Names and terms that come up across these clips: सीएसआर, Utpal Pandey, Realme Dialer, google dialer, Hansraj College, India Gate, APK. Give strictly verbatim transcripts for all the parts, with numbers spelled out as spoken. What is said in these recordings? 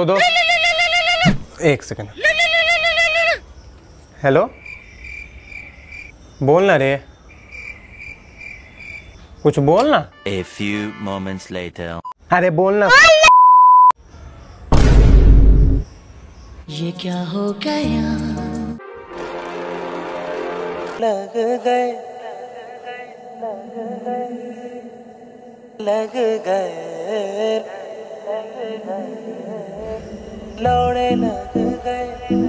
तो दो, एक सेकेंड। हेलो, बोलना रे, कुछ बोलना। A few moments later. अरे बोलना। ये क्या हो गया? लग गए, लग गए, लग गए, लौड़े लग गए।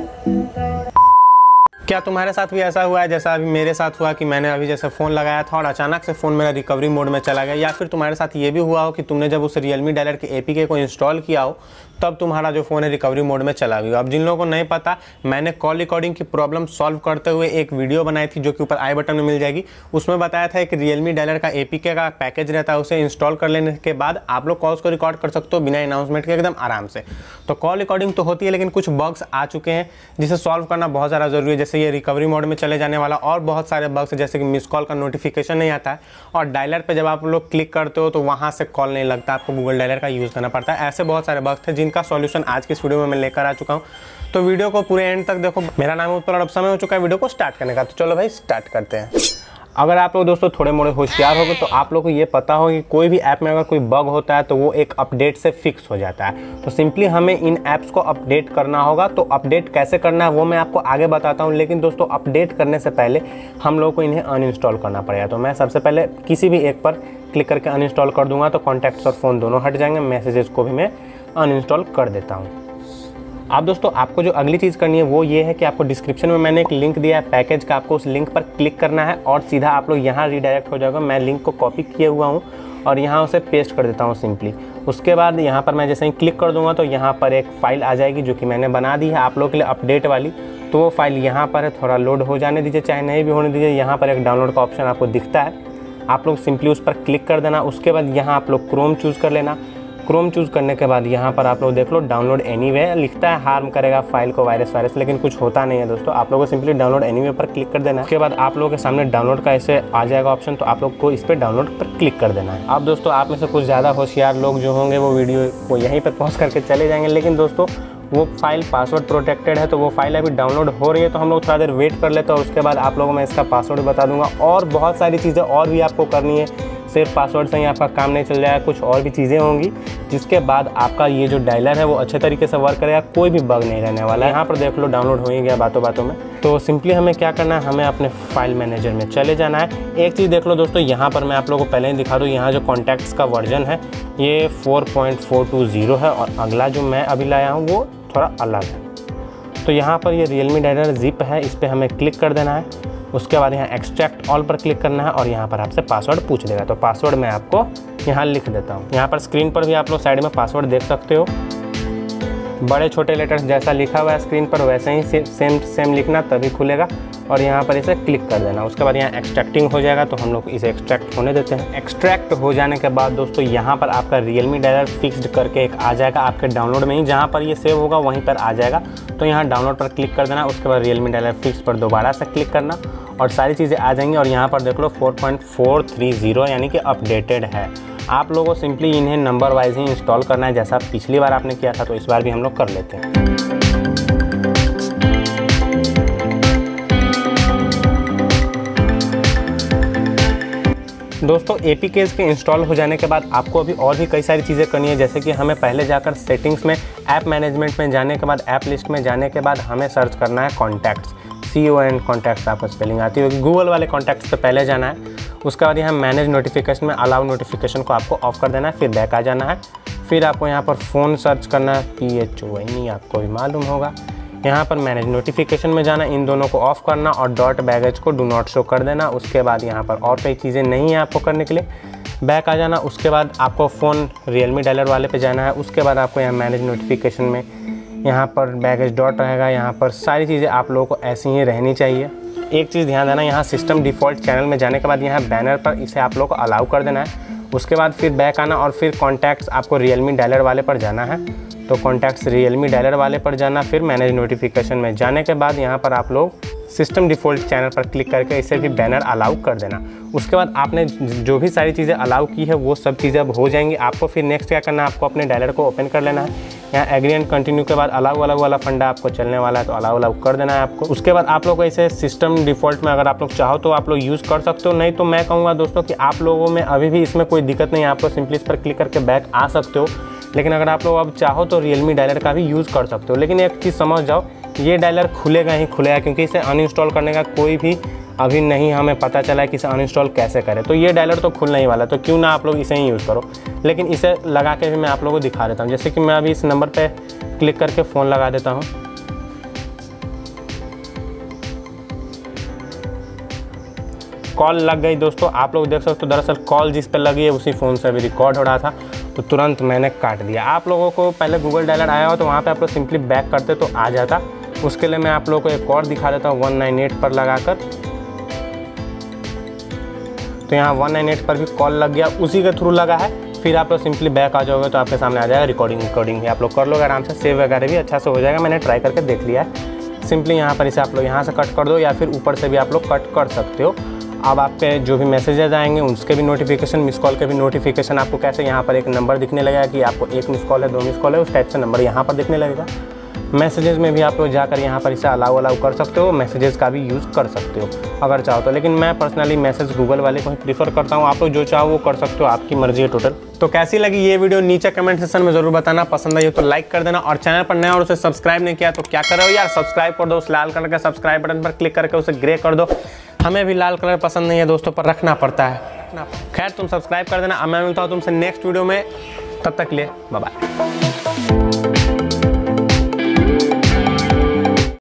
क्या तुम्हारे साथ भी ऐसा हुआ है जैसा अभी मेरे साथ हुआ कि मैंने अभी जैसे फ़ोन लगाया था और अचानक से फ़ोन मेरा रिकवरी मोड में चला गया? या फिर तुम्हारे साथ ये भी हुआ हो कि तुमने जब उस Realme Dialer के एपीके को इंस्टॉल किया हो तब तुम्हारा जो फ़ोन है रिकवरी मोड में चला गया? अब जिन लोगों को नहीं पता, मैंने कॉल रिकॉर्डिंग की प्रॉब्लम सॉल्व करते हुए एक वीडियो बनाई थी जो कि ऊपर आई बटन में मिल जाएगी। उसमें बताया था एक Realme Dialer का एपीके का पैकेज रहता है, उसे इंस्टॉल कर लेने के बाद आप लोग कॉल्स को रिकॉर्ड कर सकते हो बिना अनाउंसमेंट के एकदम आराम से। तो कॉल रिकॉर्डिंग तो होती है, लेकिन कुछ बग्स आ चुके हैं जिसे सॉल्व करना बहुत ज़्यादा ज़रूरी है, जैसे ये रिकवरी मोड में चले जाने वाला और बहुत सारे बग्स, जैसे कि मिस कॉल का नोटिफिकेशन नहीं आता है और डायलर पे जब आप लोग क्लिक करते हो तो वहाँ से कॉल नहीं लगता, आपको गूगल डायलर का यूज़ करना पड़ता है। ऐसे बहुत सारे बग्स थे जिनका सॉल्यूशन आज के इस वीडियो में मैं लेकर आ चुका हूँ, तो वीडियो को पूरे एंड तक देखो। मेरा नाम उत्पल और अब समय हो चुका है वीडियो को स्टार्ट करने का, तो चलो भाई स्टार्ट करते हैं। अगर आप लोग दोस्तों थोड़े मोड़े होशियार होंगे तो आप लोग को ये पता होगा कि कोई भी ऐप में अगर कोई बग होता है तो वो एक अपडेट से फिक्स हो जाता है। तो सिंपली हमें इन ऐप्स को अपडेट करना होगा। तो अपडेट कैसे करना है वो मैं आपको आगे बताता हूँ, लेकिन दोस्तों अपडेट करने से पहले हम लोग को इन्हें अनइंस्टॉल करना पड़ेगा। तो मैं सबसे पहले किसी भी एक पर क्लिक करके अनइंस्टॉल कर दूँगा, तो कॉन्टैक्ट्स और फ़ोन दोनों हट जाएंगे। मैसेजेस को भी मैं अनइंस्टॉल कर देता हूँ। आप दोस्तों आपको जो अगली चीज़ करनी है वो ये है कि आपको डिस्क्रिप्शन में मैंने एक लिंक दिया है पैकेज का, आपको उस लिंक पर क्लिक करना है और सीधा आप लोग यहाँ रीडायरेक्ट हो जाएगा। मैं लिंक को कॉपी किए हुआ हूँ और यहाँ उसे पेस्ट कर देता हूँ सिंपली। उसके बाद यहाँ पर मैं जैसे ही क्लिक कर दूँगा तो यहाँ पर एक फ़ाइल आ जाएगी जो कि मैंने बना दी है आप लोगों के लिए अपडेट वाली। तो वो फाइल यहाँ पर है, थोड़ा लोड हो जाने दीजिए, चाहे नहीं भी होने दीजिए। यहाँ पर एक डाउनलोड का ऑप्शन आपको दिखता है, आप लोग सिंपली उस पर क्लिक कर देना। उसके बाद यहाँ आप लोग क्रोम चूज़ कर लेना। क्रोम चूज़ करने के बाद यहाँ पर आप लोग देख लो डाउनलोड एनीवे लिखता है, हार्म करेगा फाइल को वायरस वायरस, लेकिन कुछ होता नहीं है दोस्तों। आप लोगों को सिंपली डाउनलोड एनीवे पर क्लिक कर देना। उसके बाद आप लोगों के सामने डाउनलोड का ऐसे आ जाएगा ऑप्शन, तो आप लोग को इस पर डाउनलोड पर क्लिक कर देना है। अब दोस्तों आप में से कुछ ज़्यादा होशियार लोग जो होंगे वो वीडियो को यहीं पर पॉज करके चले जाएंगे, लेकिन दोस्तों वो फाइल पासवर्ड प्रोटेक्टेड है, तो वो फाइल अभी डाउनलोड हो रही है, तो हम लोग थोड़ा देर वेट कर लेते हैं और उसके बाद आप लोगों को मैं इसका पासवर्ड बता दूंगा। और बहुत सारी चीज़ें और भी आपको करनी है, सिर्फ पासवर्ड से ही आपका काम नहीं चल जाएगा, कुछ और भी चीज़ें होंगी जिसके बाद आपका ये जो डायलर है वो अच्छे तरीके से वर्क करेगा, कोई भी बग नहीं रहने वाला है। यहाँ पर देख लो डाउनलोड हो ही गया बातों बातों में। तो सिंपली हमें क्या करना है, हमें अपने फाइल मैनेजर में चले जाना है। एक चीज़ देख लो दोस्तों, यहाँ पर मैं आप लोगों को पहले ही दिखा दूँ, यहाँ जो कॉन्टैक्ट्स का वर्जन है ये four point four two zero है और अगला जो मैं अभी लाया हूँ वो थोड़ा अलग है। तो यहाँ पर ये Realme Dialer जिप है, इस पर हमें क्लिक कर देना है। उसके बाद यहाँ एक्सट्रैक्ट ऑल पर क्लिक करना है और यहाँ पर आपसे पासवर्ड पूछ लेगा, तो पासवर्ड मैं आपको यहाँ लिख देता हूँ। यहाँ पर स्क्रीन पर भी आप लोग साइड में पासवर्ड देख सकते हो, बड़े छोटे लेटर्स जैसा लिखा हुआ है स्क्रीन पर वैसे ही से, सेम सेम लिखना तभी खुलेगा। और यहाँ पर इसे क्लिक कर देना। उसके बाद यहाँ एक्सट्रैक्टिंग हो जाएगा, तो हम लोग इसे एक्सट्रैक्ट होने देते हैं। एक्सट्रैक्ट हो जाने के बाद दोस्तों यहाँ पर आपका Realme Dialer फिक्स्ड करके एक आ जाएगा आपके डाउनलोड में ही, जहाँ पर ये सेव होगा वहीं पर आ जाएगा। तो यहाँ डाउनलोड पर क्लिक कर देना। उसके बाद Realme Dialer फिक्स पर दोबारा से क्लिक करना और सारी चीज़ें आ जाएंगी। और यहाँ पर देख लो four point four three zero यानी कि अपडेटेड है। आप लोगों को सिंपली इन्हें नंबर वाइज ही इंस्टॉल करना है, जैसा पिछली बार आपने किया था तो इस बार भी हम लोग कर लेते हैं। दोस्तों एपीकेज के इंस्टॉल हो जाने के बाद आपको अभी और भी कई सारी चीज़ें करनी है, जैसे कि हमें पहले जाकर सेटिंग्स में, ऐप मैनेजमेंट में जाने के बाद, ऐप लिस्ट में जाने के बाद हमें सर्च करना है contacts, C O N contacts आपको स्पेलिंग आती होगी। गूगल वाले कॉन्टैक्ट्स पे पहले जाना है। उसके बाद यहाँ मैनेज नोटिफिकेशन में अलाउ नोटिफिकेशन को आपको ऑफ कर देना है, फिर बैक आ जाना है। फिर आपको यहाँ पर फ़ोन सर्च करना है, P H O N E आपको भी मालूम होगा। यहाँ पर मैनेज नोटिफिकेशन में जाना, इन दोनों को ऑफ़ करना और डॉट बैगेज को डू नॉट शो कर देना। उसके बाद यहाँ पर और कई चीज़ें नहीं है आपको करने के लिए, बैक आ जाना। उसके बाद आपको फ़ोन Realme Dialer वाले पे जाना है। उसके बाद आपको यहाँ मैनेज नोटिफिकेशन में यहाँ पर बैगेज डॉट रहेगा, यहाँ पर सारी चीज़ें आप लोगों को ऐसी ही रहनी चाहिए। एक चीज़ ध्यान देना, यहाँ सिस्टम डिफ़ॉल्ट चैनल में जाने के बाद यहाँ बैनर पर इसे आप लोगों को अलाउ कर देना है। उसके बाद फिर बैक आना और फिर कॉन्टैक्ट्स आपको Realme Dialer वाले पर जाना है, तो कॉन्टैक्ट्स Realme Dialer वाले पर जाना। फिर मैनेज नोटिफिकेशन में जाने के बाद यहाँ पर आप लोग सिस्टम डिफ़ॉल्ट चैनल पर क्लिक करके इसे भी बैनर अलाउ कर देना। उसके बाद आपने जो भी सारी चीज़ें अलाउ की है वो सब चीज़ें अब हो जाएंगी। आपको फिर नेक्स्ट क्या करना है, आपको अपने डायलर को ओपन कर लेना है। यहाँ एग्री एंड कंटिन्यू के बाद अलाउ अलाउ वाला फंडा आपको चलने वाला है, तो अलाउ अलाउ कर देना है आपको। उसके बाद आप लोग ऐसे सिस्टम डिफ़ॉल्ट में अगर आप लोग चाहो तो आप लोग यूज़ कर सकते हो, नहीं तो मैं कहूँगा दोस्तों कि आप लोगों में अभी भी इसमें कोई दिक्कत नहीं है, आपको सिंपली इस पर क्लिक करके बैक आ सकते हो। लेकिन अगर आप लोग अब चाहो तो रियलमी डायलर का भी यूज़ कर सकते हो। लेकिन एक चीज़ समझ जाओ, ये डायलर खुलेगा ही खुलेगा, क्योंकि इसे अनइंस्टॉल करने का कोई भी अभी नहीं हमें पता चला है कि इसे अनइंस्टॉल कैसे करें। तो ये डायलर तो खुलने ही वाला है, तो क्यों ना आप लोग इसे ही यूज़ करो। लेकिन इसे लगा के भी मैं आप लोगों को दिखा देता हूँ। जैसे कि मैं अभी इस नंबर पे क्लिक करके फ़ोन लगा देता हूँ। कॉल लग गई दोस्तों, आप लोग देख सकते हो। दरअसल कॉल जिस पे लगी है उसी फ़ोन से अभी रिकॉर्ड हो रहा था, तो तुरंत मैंने काट दिया। आप लोगों को पहले गूगल डायलर आया हो तो वहाँ पे आप लोग सिंपली बैक करते तो आ जाता। उसके लिए मैं आप लोगों को एक और दिखा देता हूँ। वन नाइन एट पर लगा कर, तो यहाँ वन नाइन एट पर भी कॉल लग गया, उसी के थ्रू लगा है। फिर आप लोग सिंपली बैक आ जाओगे तो आपके सामने आ जाएगा रिकॉर्डिंग रिकॉर्डिंग आप लोग कर लोगे आराम से, सेव वगैरह भी अच्छा से हो जाएगा। मैंने ट्राई करके देख लिया है। सिंपली यहाँ पर इसे आप लोग यहाँ से कट कर दो या फिर ऊपर से भी आप लोग कट कर सकते हो। अब आपके जो भी मैसेजेज आएंगे उसके भी नोटिफिकेशन, मिस कॉल के भी नोटिफिकेशन आपको कैसे यहाँ पर एक नंबर दिखने लगेगा कि आपको एक मिस कॉल है, दो मिस कॉल है, उस टाइप से नंबर यहाँ पर दिखने लगेगा। मैसेजेस में भी आप लोग जाकर यहाँ पर इसे अलाउ अलाउ कर सकते हो, मैसेजेस का भी यूज़ कर सकते हो अगर चाहो तो। लेकिन मैं पर्सनली मैसेज गूगल वाले को ही प्रीफर करता हूँ। आप लोग जो चाहो वो कर सकते हो, आपकी मर्जी है टोटल। तो कैसी लगी ये वीडियो नीचे कमेंट सेक्शन में ज़रूर बताना। पसंद आई हो तो लाइक कर देना, और चैनल पर नया और उसे सब्सक्राइब नहीं किया तो क्या कर रहे हो यार, सब्सक्राइब कर दो। उस लाल कलर के सब्सक्राइब बटन पर क्लिक करके उसे ग्रे कर दो। हमें भी लाल कलर पसंद नहीं है दोस्तों, पर रखना पड़ता है। खैर तुम सब्सक्राइब कर देना। अब मैं मिलता हूँ तुमसे नेक्स्ट वीडियो में, तब तक के लिए बाय बाय।